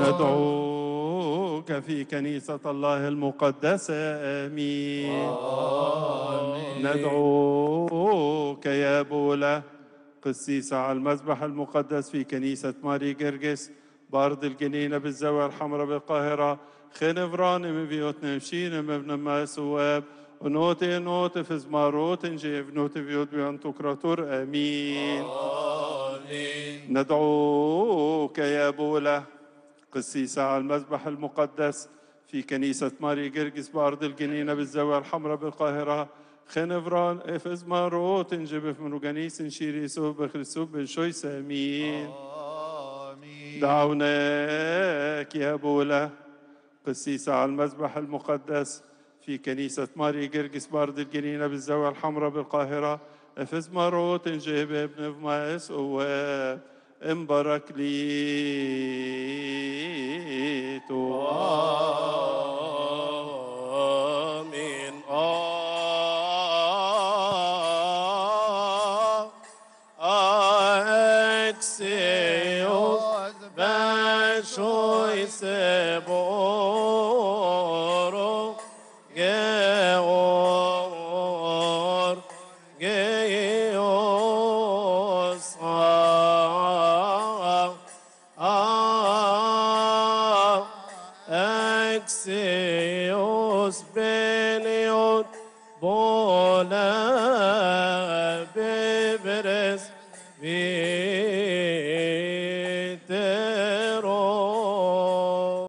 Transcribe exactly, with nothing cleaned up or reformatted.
ندعوك في كنيسة الله المقدسة آمين. آمين. ندعوك يا بولا قسيسة على المذبح المقدس في كنيسة مارجرجس بأرض الجنينة بالزاوية الحمراء بالقاهرة خنفران من بيوت نمشين من نما سواب ونوتي نوت في زماروت نجيب نوتي بيوت بيانتو كراتور آمين. آمين. ندعوك يا بولا قسيسة على المذبح المقدس في كنيسة مارجرجس بأرض الجنينة بالزاوية الحمراء بالقاهرة خنفران في زماروت نجيب في منوجانيس نشيري سوب بخلسوب بالشويس آمين. آمين. دعوناك يا بولا قسيسة على المذبح المقدس في كنيسة مارجرجس بأرض الجنينة بالزاوية الحمراء بالقاهرة افز مروت نجيب ابن فماس وامبارك ليتو آمين. أكسيوس بشوي سبورو Geor, Geos, ah, ah, Axios, Beniot, Bola, Beberes,